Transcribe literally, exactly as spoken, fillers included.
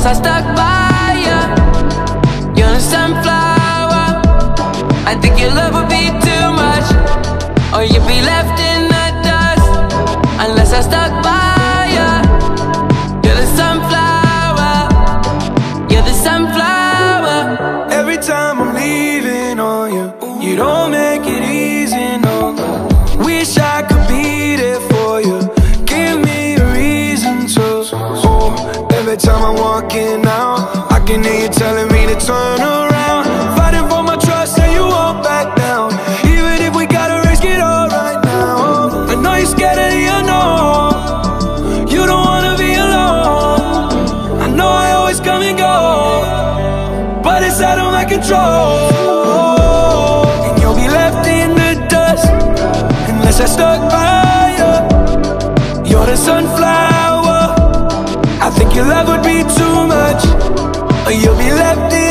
I stuck by ya, you're a sunflower. I think your love would be too much, or you'd be left in the dust. Unless I stuck by ya, you're the sunflower, you're the sunflower. Every time I'm leaving on you, you don't make it easy, no. Wish I could be there for you, give me a reason to. Oh, every time I walk out, I can hear you telling me to turn around, fighting for my trust, and you won't back down. Even if we gotta risk it all right now, I know you're scared of the unknown. You don't wanna be alone. I know I always come and go, but it's out of my control. And you'll be left in the dust unless I stuck by you. You're the sunflower. I think your love would be too much, or you'll be left in